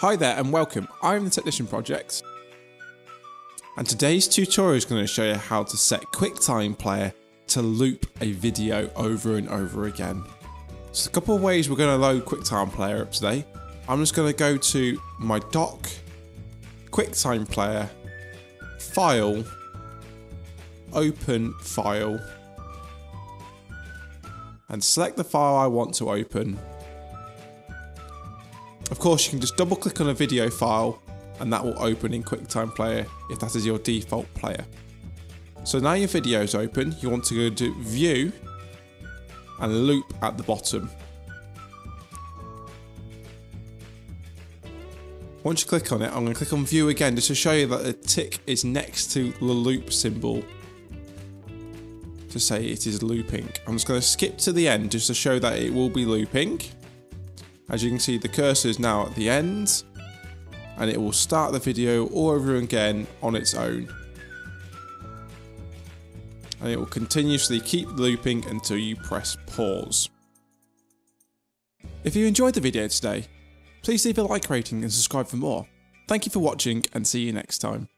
Hi there and welcome, I'm The Technician Project, and today's tutorial is going to show you how to set QuickTime Player to loop a video over and over again. There's a couple of ways we're going to load QuickTime Player up today. I'm just going to go to my dock, QuickTime Player, File, Open File, and select the file I want to open. Of course, you can just double click on a video file and that will open in QuickTime Player if that is your default player. So now your video is open, you want to go to View and Loop at the bottom. Once you click on it, I'm going to click on View again just to show you that the tick is next to the loop symbol to say it is looping. I'm just going to skip to the end just to show that it will be looping. As you can see, the cursor is now at the end and it will start the video all over again on its own. And it will continuously keep looping until you press pause. If you enjoyed the video today, please leave a like rating and subscribe for more. Thank you for watching and see you next time.